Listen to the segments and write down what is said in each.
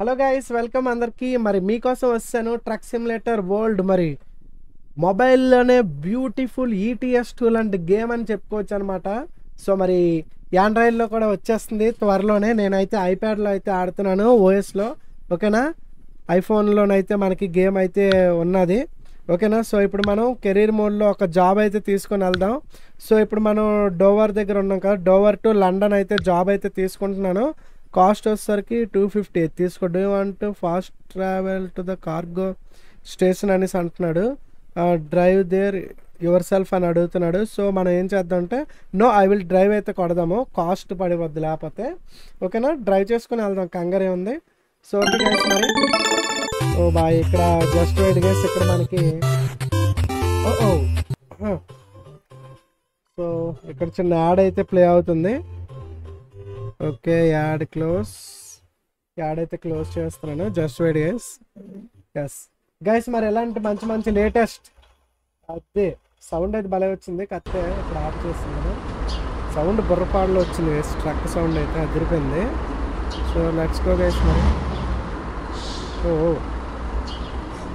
Hello guys welcome అందరికీ మరి మీకోసం వచ్చాను ట్రక్ సిమ్యులేటర్ వరల్డ్ మరి మొబైల్లోనే బ్యూటిఫుల్ ETS2 లాంటి గేమ్ అని చెప్పుకోవచ్చు అనమాట. సో మరి యాండ్రాయిడ్లో కూడా వచ్చేస్తుంది త్వరలోనే. నేనైతే ఐప్యాడ్లో అయితే ఆడుతున్నాను ఓఎస్లో, ఓకేనా. ఐఫోన్లోనైతే మనకి గేమ్ అయితే ఉన్నది, ఓకేనా. సో ఇప్పుడు మనం కెరీర్ మోడ్లో ఒక జాబ్ అయితే తీసుకొని వెళ్దాం. సో ఇప్పుడు మనం డోవర్ దగ్గర ఉన్నాం కదా, డోవర్ టు లండన్ అయితే జాబ్ అయితే తీసుకుంటున్నాను. కాస్ట్ వచ్చేసరికి 250 తీసుకో. Do want fast travel to the cargo station అనేసి అంటున్నాడు. డ్రైవ్ దేర్ యువర్ సెల్ఫ్ అని అడుగుతున్నాడు. సో మనం ఏం చేద్దాం అంటే నో ఐ విల్ డ్రైవ్ అయితే కొడదాము, కాస్ట్ పడిపోద్ది లేకపోతే, ఓకేనా. డ్రైవ్ చేసుకుని వెళ్దాం, కంగారే ఉంది. సో మరి ఓ బాయ్ ఇక్కడ జస్ట్ వెయిట్ గైస్, ఇక్కడ మనకి ఓ సో ఇక్కడ చిన్న యాడ్ అయితే ప్లే అవుతుంది. ఓకే యాడ్ క్లోజ్, యాడ్ అయితే క్లోజ్ చేస్తున్నాను. Just wait guys. Yes guys మరి ఎలాంటి మంచి మంచి లేటెస్ట్ అదే సౌండ్ అయితే భలే వచ్చింది. కత్తే ఇక్కడ ఆఫ్ చేస్తున్నాను. సౌండ్ బుర్రపాడులో వచ్చింది గైస్, ట్రక్ సౌండ్ అయితే అదిరిపోయింది. So let's go guys. మరి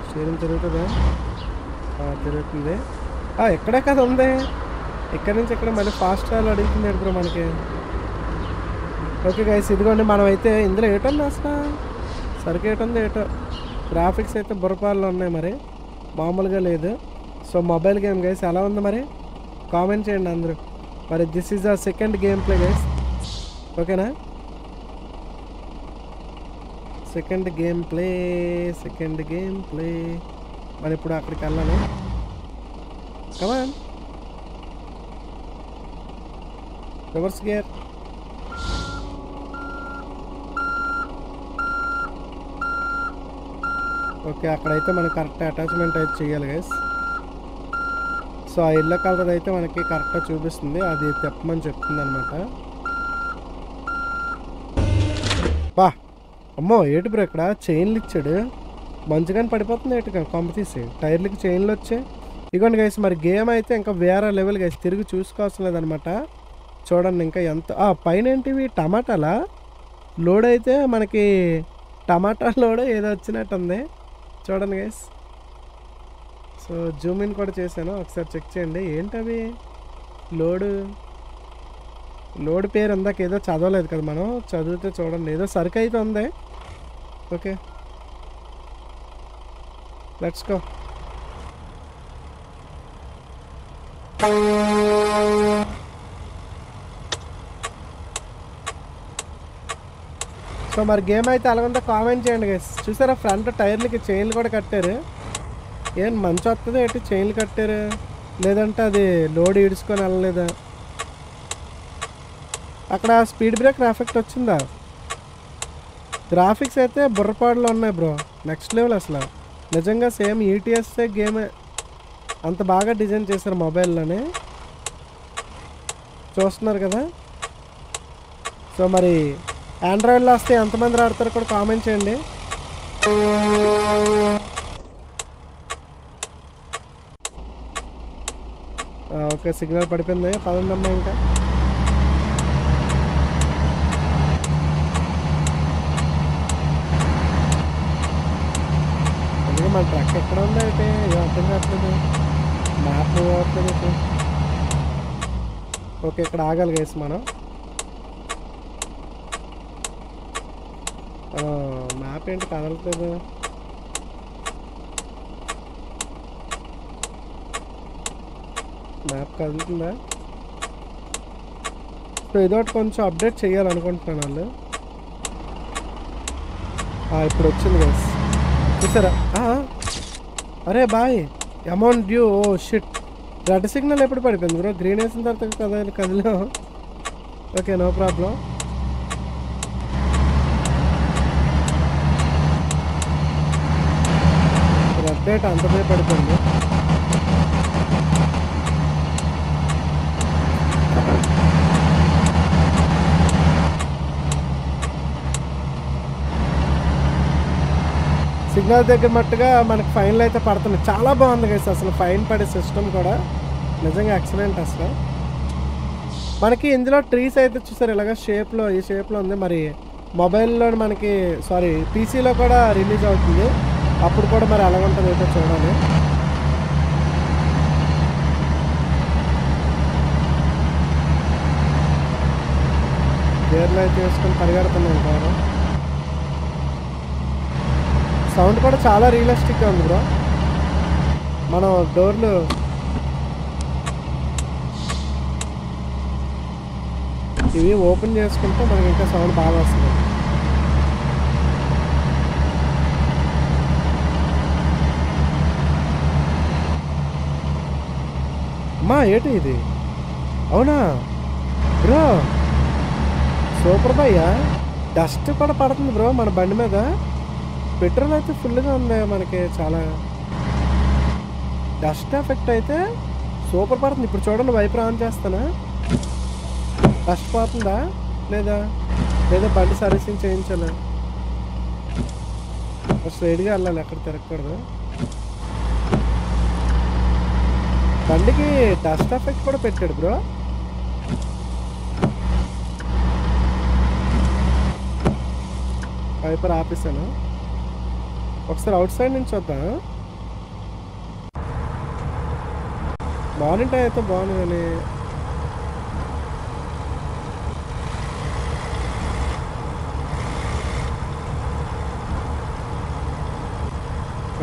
స్టీరింగ్ తిరుగుతుందా? తిరుగుతుంది. ఎక్కడే కదా ఉంది, ఇక్కడ నుంచి ఇక్కడ మళ్ళీ ఫాస్ట్ ట్రావెల్ అడుగుతుంది ఇప్పుడు మనకి. ఓకే గైస్ ఇదిగోండి మనమైతే ఇందులో ఏటన్నా అసలు సరికి ఏటుంది ఏటో. గ్రాఫిక్స్ అయితే బుర్రపాల్లో ఉన్నాయి మరి, మామూలుగా లేదు. సో మొబైల్ గేమ్ గైస్ ఎలా ఉంది మరి కామెంట్ చేయండి అందరూ. మరి this is the second game play guys, ఓకేనా. సెకండ్ గేమ్ ప్లే మరి ఇప్పుడు అక్కడికి వెళ్ళాలి. కమాన్ రివర్స్ గేర్. ఓకే అక్కడైతే మనకి కరెక్ట్ అటాచ్మెంట్ అయితే చేయాలి గైస్. సో ఆ ఎల్లో కలర్ అయితే మనకి కరెక్ట్గా చూపిస్తుంది, అది తెప్పమని చెప్తుంది అనమాట. బా అమ్మో ఏటు బ్రో ఇక్కడ చైన్లు ఇచ్చాడు, మంచిగానే పడిపోతుంది. ఏటుగా కొంప తీసి టైర్లకి చైన్లు వచ్చాయి. ఇదిగోండి గైస్ మరి గేమ్ అయితే ఇంకా వేరే లెవెల్ గైస్, తిరిగి చూసుకోవాల్సిన లేదనమాట. చూడండి ఇంకా ఎంత పైన ఏంటివి టమాటాలా లోడ్ అయితే మనకి టమాటా లోడ్ ఏదో వచ్చినట్టుంది చూడండి గైస్. సో జూమ్ ఇన్ కూడా చేశాను, ఒకసారి చెక్ చేయండి ఏంటవి లోడు. లోడ్ పేరు అందాక ఏదో చదవలేదు కదా మనం, చదివితే చూడండి ఏదో సరుకు అయితే ఉంది. Okay let's go. సో మరి గేమ్ అయితే అలాగంతా కామెంట్ చేయండి గైస్. చూసారా ఫ్రంట్ టైర్లకి చైన్లు కూడా కట్టారు, ఏం మంచి వస్తుంది ఏంటి చైన్లు కట్టారు, లేదంటే అది లోడ్ ఈడ్చుకొని వెళ్ళలేదా. అక్కడ స్పీడ్ బ్రేక్ ఎఫెక్ట్ వచ్చిందా? గ్రాఫిక్స్ అయితే బుర్రపాడులో ఉన్నాయి బ్రో, నెక్స్ట్ లెవెల్ అసలు. నిజంగా సేమ్ ETS గేమ్ అంత బాగా డిజైన్ చేశారు మొబైల్లోనే, చూస్తున్నారు కదా. సో మరి ఆండ్రాయిడ్లో వస్తే ఎంతమంది ఆడతారు కూడా కామెంట్ చేయండి. ఓకే సిగ్నల్ పడిపోయింది, 11 ఇంకా. మన ట్రక్ ఎక్కడ ఉందా అయితే అర్థం కావట్లేదు, మ్యాప్ అవ్వట్లేదు. ఓకే ఇక్కడ ఆగాలి గైస్ మనం, మ్యాప్ ఏంటి కదలట్లేదు. మ్యాప్ కదులుతుందా? సో ఇదొకటి కొంచెం అప్డేట్ చేయాలనుకుంటున్నాను వాళ్ళు. ఇప్పుడు వచ్చింది గైస్ చూసారా. అరే boy amount due. Oh shit red signal ఎప్పుడు పడిపోయింది బ్రో, గ్రీన్ వేసిన తర్వాత కదా కదిలో. Okay no problem. రెడ్ డేట్ అంతమే పడిపోయింది. సిగ్నల్ దగ్గర మట్టుగా మనకు ఫైన్లు అయితే పడుతున్నాయి, చాలా బాగుంది గైస్. అసలు ఫైన్ పడే సిస్టమ్ కూడా నిజంగా ఎక్సలెంట్. అసలు మనకి ఇందులో ట్రీస్ అయితే చూసారు ఇలాగ షేప్లో, ఈ షేప్లో ఉంది. మరి मोबाइल मन की सारी पीसी रिलीज अब मैं अला चूड़ी गेरको परगेड़ता सौंड चाला रियलिस्टिक ब्रो मन डोर् इवी ओपन चुस्को मन इंका सौंड बहुत एटी अवना ब्रो सूपर भैया डस्ट पड़ती ब्रो मन बंद मीद पेट्रोल अच्छे फुल मन की चला डस्ट एफेक्ट सूपर पड़ती इप्ड चूँ वैपर आना डस्ट पड़ता लेदा लेदा बंट सर्वीसिंग चला स्ट्रेट अल्लाली तिगकूद बंडी की डस्ट एफेक्ट ब्रो पैपर आपेसा अवट सैड ना चुदा मार्निंग टाइम बहुत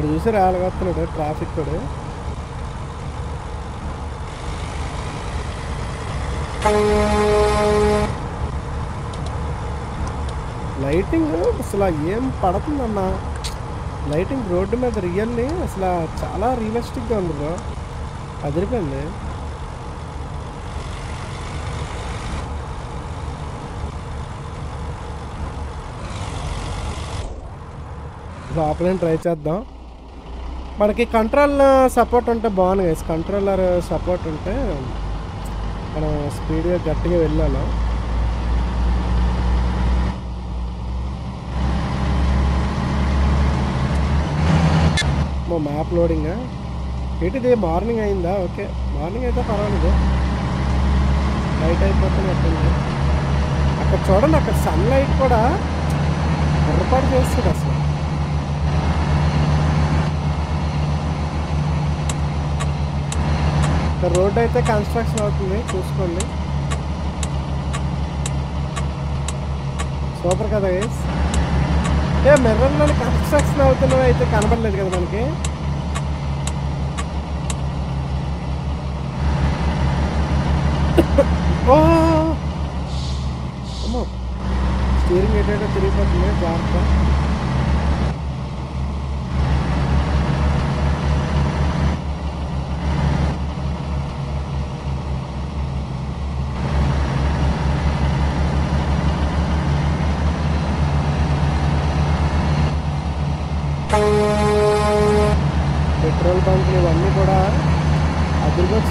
चूसर आलगा ट्राफिक లైటింగ్ అసలు ఏం పడుతుందన్న లైటింగ్ రోడ్ మీద రియల్లీ అసలు చాలా రియలిస్టిక్ గా ఉంది బ్రో అదిరిపోయింది ఆపరేషన్ ట్రై చేద్దాం మనకి కంట్రోల్ సపోర్ట్ ఉంటే బాగుంది గైస్ కంట్రోలర్ సపోర్ట్ ఉంటే మనం స్పీడ్ గట్టిగా వెళ్ళాలి मैप लोडिंग एटी मार्निंग अयिंदा ओके मार्निंग अयिते पर्वालेदु नैट अयिपोतुन्नट्टुंदि अक्कड चूडंडि अक्कड सन लाइट कूडा रिपोर्ट चेस्तुंदि असलु इक्कड रोड अयिते कंस्ट्रक्शन अवुतुंदि चूसुकोंडि सूपर कदा गैस ఏ మెర్రల్లో కన్స్ట్రక్షన్ అవుతున్నది అయితే కనబడలేదు కదా మనకి ఓ అమ్మా స్టీరింగ్ ఎటైనా తిరిగిపోతుంది జాగ్రత్త पेट्रोल पंप इवीं अद्भुत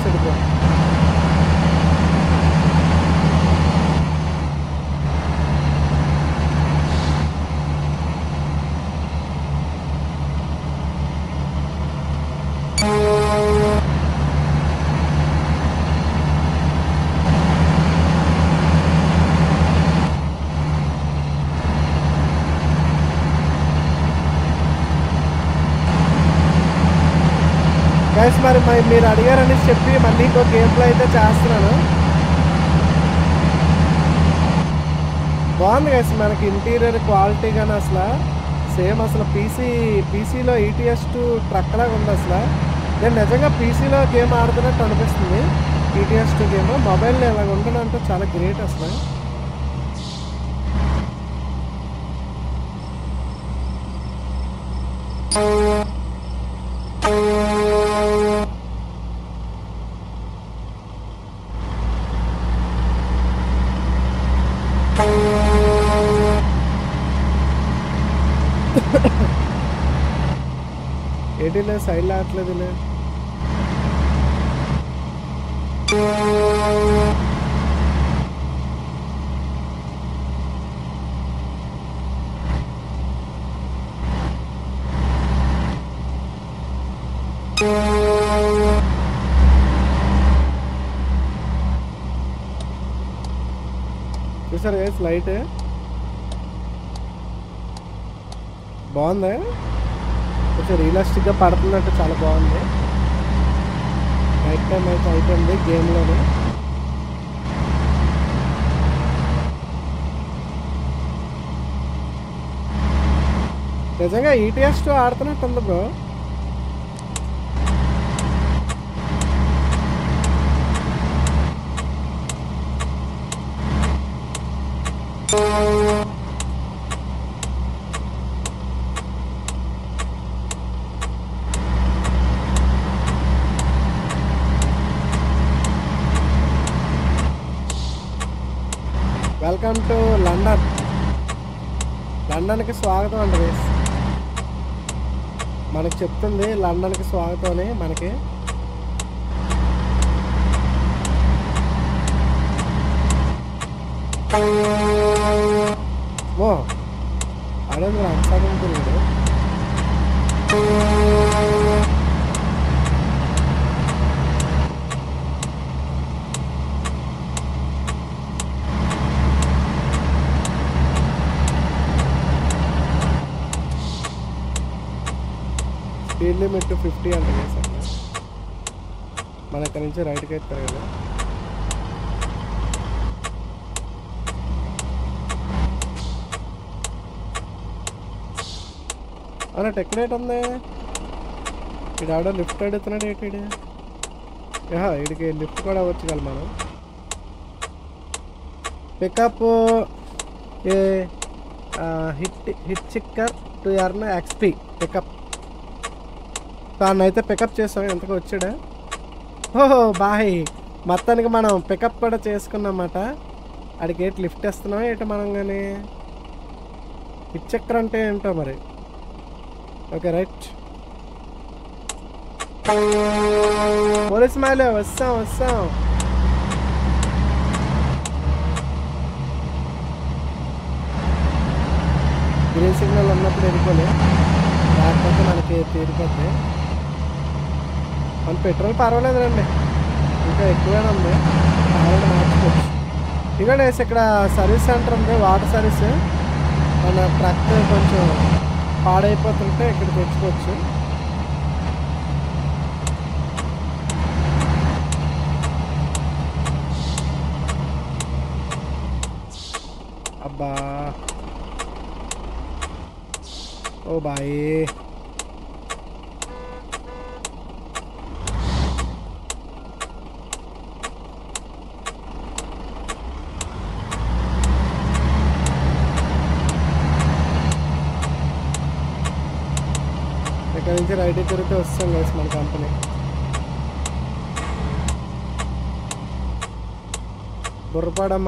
मैं मेरे अड़गर मल्ल इंको गेम प्ले अतना बहुत कैसे मन की इंटीरियर क्वालिटी असला सेम असल पीसी पीसी ETS2 ट्रक असला निजा पीसी गेम आड़े ETS2 गेम मोबाइल इला चाला ग्रेट असला सैड आटदे चूसर गैस लाइट బాగుంది కొంచెం రియలిస్టిక్ గా పడుతున్నట్టు చాలా బాగుంది నైట్ టైం అయిపోయింది గేమ్ లోనే నిజంగా ETS2 ఆడుతున్నట్టు ఉంది bro welcome to London London की स्वागत मन की लंदन की स्वागत मन की वो अरे अंतर स्पीड लिमिट 50 अंत मन अच्छे रईट के कदा अरे टेक्टे इड़ा लिफ्ट अड़ना इनकी लिफ्ट को वे मैं पिकअप हिट hitchhiker to earn XP pickup दाने पिकअप इंतकोचा ओहो बाय मता मन पिकअप अड़े लिफ्टेस्तना मन हिचक्रे मरी ओके रईट पुलिस माले वस्ता वस्ता ग्रीन सिग्नल लेकिन मन की तीरपे मन पेट्रोल पर्वे इंका एक्वे पारे इक सर्वीस सेंटर उ वाटर सर्वीस मैं ट्रक को पाड़पे इकड़कोच्छे अब्बा ओ भाई रईटे तिगे वस्तु मैं कंपनी बुर्रपाड़म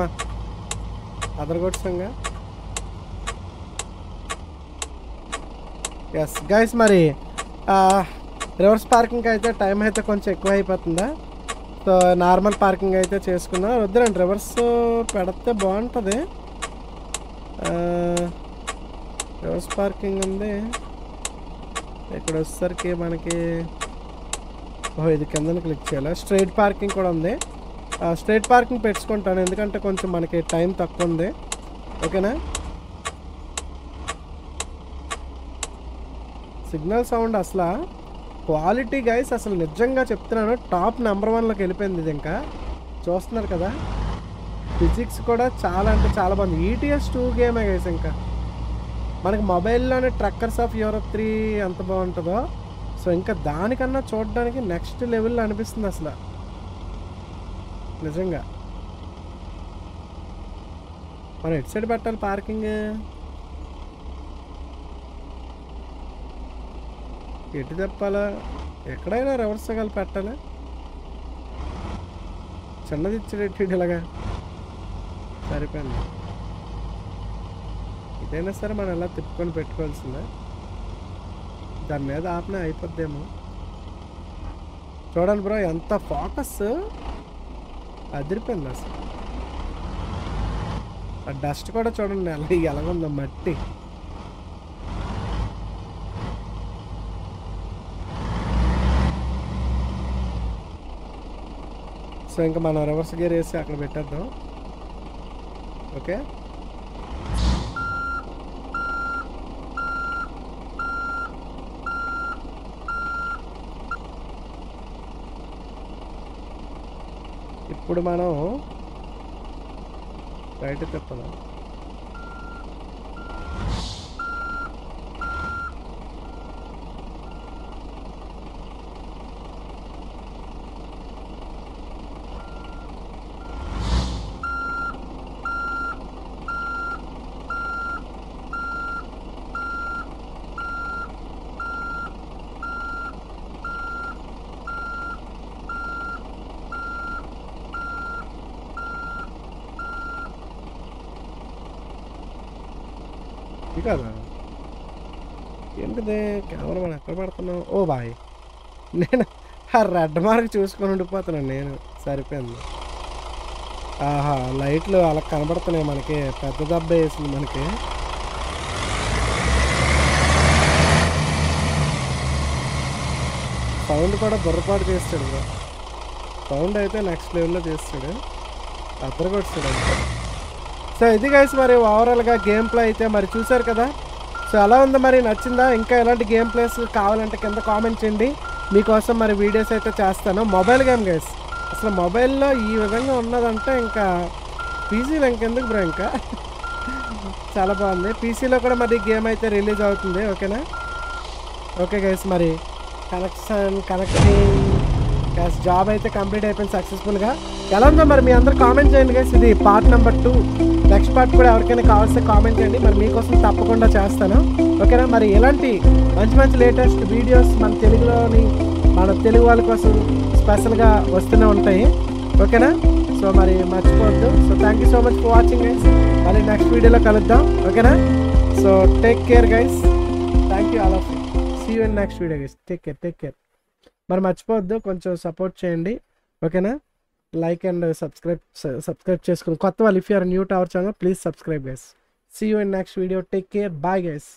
अदरगोटा यस गाइस मरी रिवर्स पारकिंग अच्छे टाइम अच्छे कोई सो नार्मल पारकिंग अच्छे चुस्क वे रिवर्स पड़ते बहुत रिवर्स पारकिंग इकड़ सर की मन की ओह इध क्ली स्ट्रेट पारकिंग स्ट्रेट पारकिंग एंकं मन की टाइम तक ओकेना सिग्नल साउंड असला क्वालिटी गाइस असल निज्जंगा चेप्तुन्नानु टॉप नंबर 1 लोकी वेल्लिपोयिंदि इंका चूस्तुन्नारु कदा फिजिक्स कूडा चाला अंटे चाला बागुंदी ETS2 गेमे गाइस इंका मन की मोबाइल ट्रकर्स आफ् यूरोप 3 अंत बागुंटदो सो इंका दानिकन्ना चूडడానికి नेक्स्ट लेवल अनिपिस्तुंदी असला निजंगा मन इट साइड पेट्टाली पार्किंग ఎటు తప్పాలా ఎక్కడైనా రివర్స్ గాలి పెట్టాలి చిన్నది ఇచ్చేటట్టు ఇలాగా సరిపోయింది ఇదైనా సరే మనం అలా తిప్పుకొని పెట్టుకోవాల్సిందే దాని మీద ఆపనే అయిపోద్దేమో చూడండి బ్రో ఎంత ఫోకస్ అదిరిపోయింది అసలు ఆ డస్ట్ కూడా చూడండి అలా ఎలాగుందో మట్టి सो इंक मैं रिवर्स गियर वैसे अट्ठेदा ओके ఇప్పుడు మనం రైట్ తిప్పదాం. కేవలం ఎక్కడ పడుతున్నావు ఓ బాయ్, నేను ఆ రెడ్ మార్క్ చూసుకొని ఉండిపోతున్నాను. నేను సరిపోయింది. ఆహా లైట్లు అలా కనబడుతున్నాయి మనకి. పెద్ద దెబ్బ వేసింది మనకి. సౌండ్ కూడా బుర్రపాటు చేస్తాడు. సౌండ్ అయితే నెక్స్ట్ లెవెల్లో చేస్తాడు, అద్దరు కొడుస్తాడు. సో ఇది గైస్ మరి ఓవరాల్గా గేమ్ ప్లే అయితే మరి చూసారు కదా. సో ఎలా ఉందో మరి, నచ్చిందా? ఇంకా ఎలాంటి గేమ్ ప్లేస్ కావాలంటే కింద కామెంట్ చేయండి. మీకోసం మరి వీడియోస్ అయితే చేస్తాను. మొబైల్ గేమ్ గైస్, అసలు మొబైల్లో ఈ విధంగా ఉన్నదంటే ఇంకా పీసీలో ఇంకెందుకు బ్రో, ఇంకా చాలా బాగుంది. పీసీలో కూడా మరి గేమ్ అయితే రిలీజ్ అవుతుంది. ఓకేనా? ఓకే గైస్ మరి కనెక్టింగ్ గైస్ జాబ్ అయితే కంప్లీట్ అయిపోయింది సక్సెస్ఫుల్గా. ఎలా ఉందో మరి మీ అందరు కామెంట్ చేయండి గైస్. ఇది పార్ట్ నంబర్ 2. నెక్స్ట్ పార్ట్ కూడా ఎవరికైనా కావాల్సిన కామెంట్ చేయండి, మరి మీకోసం తప్పకుండా చేస్తాను. ఓకేనా? మరి ఇలాంటి మంచి మంచి లేటెస్ట్ వీడియోస్ మన తెలుగులోని మన తెలుగు వాళ్ళ కోసం స్పెషల్గా వస్తూనే ఉంటాయి. ఓకేనా? సో మరి మర్చిపోవద్దు. So thank you so much for watching guys. మళ్ళీ నెక్స్ట్ వీడియోలో కలుద్దాం. ఓకేనా? So take care guys. Thank you all of you. See you in next video guys. Take care, take care. మరి మర్చిపోవద్దు, కొంచెం సపోర్ట్ చేయండి. ఓకేనా? లైక్ అండ్ సబ్స్క్రైబ్ చేసుకోండి. కొత్త వాళ్ళు if you are new to our channel please subscribe guys. See you in next video. Take care, bye guys.